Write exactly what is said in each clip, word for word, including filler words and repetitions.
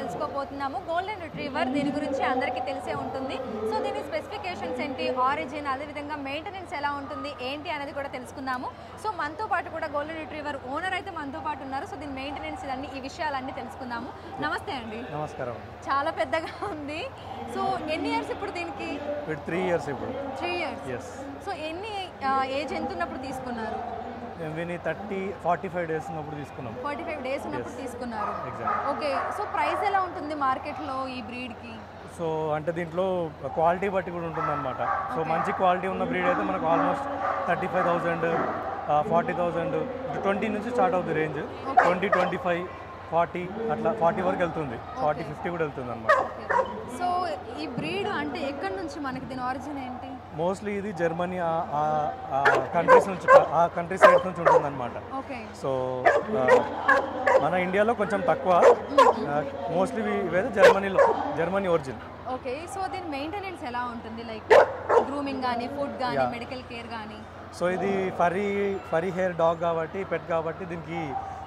तेलुसुकोबोतुन्नामु golden retriever दीनि गुरिंचि अंदरिकी तेलिसे उंटुंदी। सो दीनि स्पेसिफिकेशन्स एंटी ओरिजिन अदे विधंगा मेंटेनेंस एला उंटुंदी एंटी अनेदी कूडा तेलुसुकुन्नामु। सो मनतो पाटु कूडा गोल्डन रिट्रीवर ओनर अयिते मनतो पाटु उन्नारु। सो दीनि मेंटेनेंस इदन्नी ई विषयालन्नी तेलुसुकुन्नामु। नमस्ते अंडी। नमस्कार। चाला पेद्दगा उंदी। सो एन्नी इयर्स इप्पुडु दीनिकी? थ्री इयर्स इप्पुडु। Three years. यस। सो एन्नी एज एंत ఉన్నప్పుడు తీసుకున్నారు? నేను थर्टी, फ़ोर्टी फ़ाइव డేస్ ఉన్నప్పుడు తీసుకున్నాం। फ़ोर्टी फ़ाइव డేస్ ఉన్నప్పుడు తీసుకున్నారు? ఎగ్జాక్ట్। ఓకే, సో ప్రైస్ ఎలా ఉంటుంది మార్కెట్ లో ఈ బ్రీడ్ కి? సో అంటే దీంట్లో క్వాలిటీ బట్టి కూడా ఉంటుందన్నమాట। సో మంచి క్వాలిటీ ఉన్న బ్రీడ్ అయితే మనకు almost thirty five thousand, forty thousand, twenty నుంచి స్టార్ట్ అవుతుంది range. Twenty, twenty five, forty అట్లా फ़ोर्टी వరకు వెళ్తుంది। फ़ोर्टी, फ़िफ़्टी కూడా వెళ్తుందన్నమాట। సో ఈ బ్రీడ్ అంటే ఎక్కడ నుంచి మనకి దీని ఆరిజిన్ ఏంటి? మోస్ట్లీ ఇది జర్మనీ కంట్రీస్ నుంచి ఆ కంట్రీ సైడ్ నుంచి ఉంటుందన్నమాట। సో మన ఇండియాలో కొంచెం తక్కువ, మోస్ట్లీ ఇవైతే జర్మనీలో జర్మనీ ఒరిజిన్। ఓకే, సో దీని మెయింటెనెన్స్ ఎలా ఉంటుంది? లైక్ గ్రూమింగ్ గానీ, ఫుడ్ గానీ, మెడికల్ కేర్ గానీ? సో ఇది ఫరీ ఫరీ హెయిర్ డాగ్ కాబట్టి, పెట్ కాబట్టి దీనికి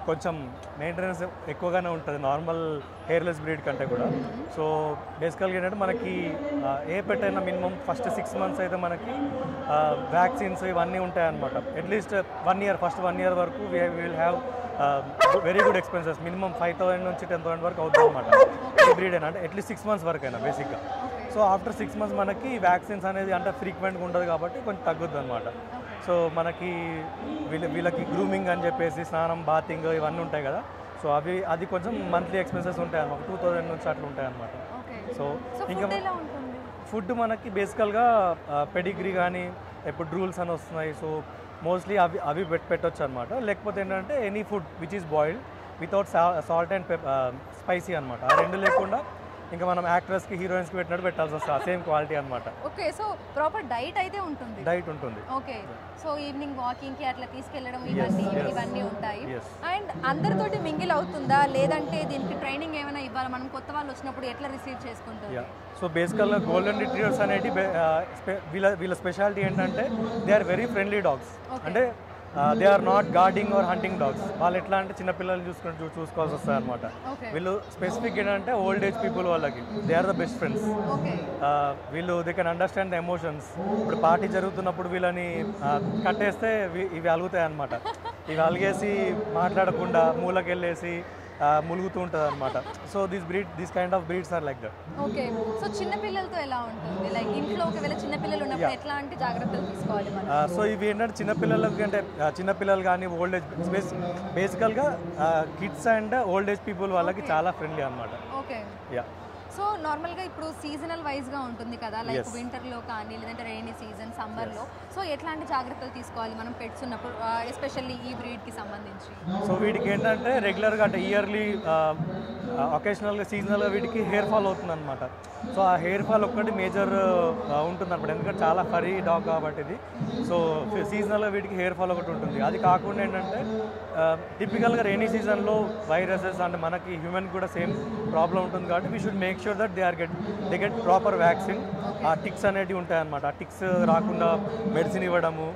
కొంచెం మెయింటెనెన్స్ ఎక్కువగానే ఉంటుంది నార్మల్ హెయిర్లెస్ బ్రీడ్ కంటే కూడా। సో బేసికల్గా ఏంటంటే మనకి ఏ పెట్ అయినా మినిమం ఫస్ట్ సిక్స్ మంత్స్ అయితే మనకి వ్యాక్సిన్స్ ఇవన్నీ ఉంటాయన్నమాట। At least one year first one year వరకు we will have very good expenses, minimum five thousand నుంచి టెన్ థౌసండ్ వరకు అవుతుంది అనమాట ఈ బ్రీడ్ అయినా, అంటే అట్లీస్ట్ సిక్స్ మంత్స్ వరకు అయినా బేసిక్గా। సో ఆఫ్టర్ సిక్స్ మంత్స్ మనకి వ్యాక్సిన్స్ అనేది అంటే ఫ్రీక్వెంట్గా ఉండదు కాబట్టి కొంచెం తగ్గుద్ది అనమాట। సో మనకి వీళ్ళ వీళ్ళకి గ్రూమింగ్ అని చెప్పేసి స్నానం, బాతింగ్ ఇవన్నీ ఉంటాయి కదా। సో అవి అది కొంచెం మంత్లీ ఎక్స్పెన్సెస్ ఉంటాయి అన్నమాట, టూ థౌజండ్ నుంచి అట్లా ఉంటాయి అన్నమాట। సో ఇంకా ఫుడ్ మనకి బేసికల్గా పెడిగ్రీ కానీ, ఇప్పుడు రూల్స్ అని వస్తున్నాయి। సో మోస్ట్లీ అవి అవి పెట్ పెట్టవచ్చు అనమాట। లేకపోతే ఏంటంటే any food which is boiled without salt and spicy అనమాట। ఆ రెండు లేకుండా ఇంకా మనం యాక్టర్స్ కి హీరోయిన్స్ కి పెట్టినట్టు పెట్టాల్సి వస్తుంది, ఆ సేమ్ క్వాలిటీ అన్నమాట। ఓకే, సో ప్రాపర్ డైట్ అయితే ఉంటుంది? డైట్ ఉంటుంది। ఓకే, సో ఈవినింగ్ వాకింగ్ కి అట్లా తీసుకెళ్లడం ఇవన్నీ ఇవన్నీ ఉంటాయి। అండ్ అందరితోటి మింగిల్ అవుతుందా లేదంటే దీనికి ట్రైనింగ్ ఏమైనా ఇవ్వాలి మనం కొత్త వాళ్ళు వచ్చినప్పుడు ఎట్లా రిసీవ్ చేసుకుంటారు? సో బేసికల్గా గోల్డెన్ రిట్రీవర్స్ అనేటి వీళ్ళ వీళ్ళ స్పెషాలిటీ ఏంటంటే they are very friendly dogs. అంటే they are not guarding or hunting dogs, వాళ్ళు ఎట్లా అంటే చిన్నపిల్లలు చూసుకుంటూ చూసుకోవాల్సి వస్తుంది అనమాట। వీళ్ళు స్పెసిఫిక్ ఏంటంటే ఓల్డ్ ఏజ్ పీపుల్ వాళ్ళకి they are the best friends. వీళ్ళు they can understand the emotions, ఇప్పుడు పార్టీ జరుగుతున్నప్పుడు వీళ్ళని కట్టేస్తే ఇవి అలుగుతాయి అనమాట। ఇవి అలిగేసి మాట్లాడకుండా మూలకెళ్ళేసి ములుగుతూ ఉంటుంది అనమాట। So this breed this kind of breeds are like that. Okay, so చిన్న పిల్లలతో ఎలా ఉంటుంది? లైక్ ఇంట్లో ఒకవేళ చిన్న పిల్లలు ఉన్నప్పుడు ఎట్లాంటి జాగ్రత్తలు తీసుకోవాలి మనం? సో ఇవి ఏంటంటే చిన్న పిల్లలకి అంటే చిన్న పిల్లలు కానీ ఓల్డ్ ఏజ్ బేసికల్గా kids and old age people వాళ్ళకి చాలా ఫ్రెండ్లీ అన్నమాట। Okay, yeah. సో నార్మల్గా ఇప్పుడు సీజనల్ వైజ్గా ఉంటుంది కదా, లైక్ వింటర్లో కానీ లేదంటే రెయినీ సీజన్, సమ్మర్లో, సో ఎట్లాంటి జాగ్రత్తలు తీసుకోవాలి మనం పెట్స్ ఉన్నప్పుడు ఎస్పెషల్లీ ఈ బ్రీడ్కి సంబంధించి? సో వీటికి ఏంటంటే రెగ్యులర్గా అంటే ఇయర్లీ ఒకేషనల్గా సీజనల్గా వీటికి హెయిర్ ఫాల్ అవుతుంది అనమాట। సో ఆ హెయిర్ ఫాల్ ఒక్కటి మేజర్ ఉంటుంది అనమాట, ఎందుకంటే చాలా ఫరీ డాగ్ కాబట్టి ఇది। సో సీజనల్గా వీటికి హెయిర్ ఫాల్ ఒకటి ఉంటుంది। అది కాకుండా ఏంటంటే టిపికల్గా రెయినీ సీజన్లో వైరసెస్ అంటే మనకి హ్యూమన్ కూడా సేమ్ ప్రాబ్లం ఉంటుంది కాబట్టి we should make sure that they are get they get proper vaccine, ఆ టిక్స్ అనేవి ఉంటాయన్నమాట। ఆ టిక్స్ రాకుండా మెడిసిన్ ఇవ్వడము,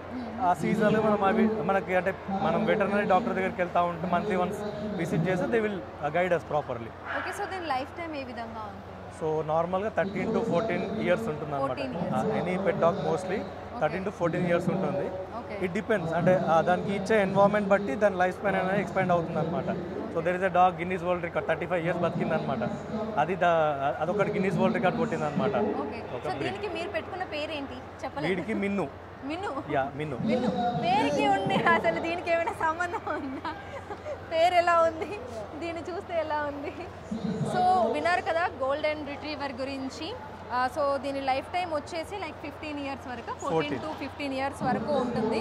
ఆ సీజన్లో మనం అవి మనకి అంటే మనం వెటర్నరీ డాక్టర్ దగ్గరికి వెళ్తూ ఉంటే మంత్లీ వన్స్ విజిట్ చేస్తే they will guide us properly. Okay, so దీని లైఫ్ టైం ఏ విధంగా ఉంటుంది? సో నార్మల్గా థర్టీన్ టు ఫోర్టీన్ ఇయర్స్ ఉంటుంది అనమాట। Any pet dog mostly thirteen to fourteen years ఉంటుంది। ఇట్ డిపెండ్స్ అంటే దానికి ఇచ్చే ఎన్విరాన్మెంట్ బట్టి దాని లైఫ్ స్పాన్ అనేది ఎక్స్పాండ్ అవుతుంది అనమాట। So there is a dog Guinness world record thirty five years బతికింది అనమాట। అది అదొకటి గిన్నీస్ వరల్డ్ రికార్డ్ కొట్టింది అనమాట। వీడికి మిన్ను మిన్ను యా మిన్ను మిన్ను పేరుకి ఉండే అసలు దీనికి ఏమైనా సంబంధం ఉందా? పేరు ఎలా ఉంది, దీన్ని చూస్తే ఎలా ఉంది? సో విన్నారు కదా గోల్డెన్ రిట్రీవర్ గురించి। సో దీని లైఫ్ టైం వచ్చేసి లైక్ ఫిఫ్టీన్ ఇయర్స్ వరకు, ఫోర్టీన్ టు ఫిఫ్టీన్ ఇయర్స్ వరకు ఉంటుంది।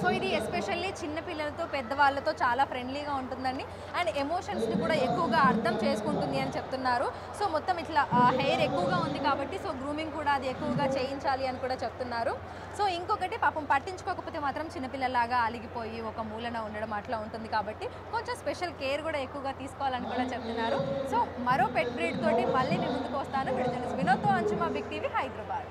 సో ఇది ఎస్పెషల్లీ చిన్నపిల్లలతో పెద్దవాళ్ళతో చాలా ఫ్రెండ్లీగా ఉంటుందండి, అండ్ ఎమోషన్స్ని కూడా ఎక్కువగా అర్థం చేసుకుంటుంది అని చెప్తున్నారు। సో మొత్తం ఇట్లా హెయిర్ ఎక్కువగా ఉంది కాబట్టి సో గ్రూమింగ్ కూడా అది ఎక్కువగా చేయించాలి అని కూడా చెప్తున్నారు। సో ఇంకొకటి పాపం పట్టించుకోకపోతే మాత్రం చిన్నపిల్లలాగా అలిగిపోయి ఒక మూలన ఉండడం అట్లా ఉంటుంది కాబట్టి కొంచెం స్పెషల్ కేర్ కూడా ఎక్కువగా తీసుకోవాలని కూడా చెప్తున్నారు। సో మరో పెట్ బ్రీడ్ తోటి మళ్ళీ నేను ముందుకు వస్తాను। విడుదల వినోద్తో అంచుమా బిగ్ టీవీ హైదరాబాద్।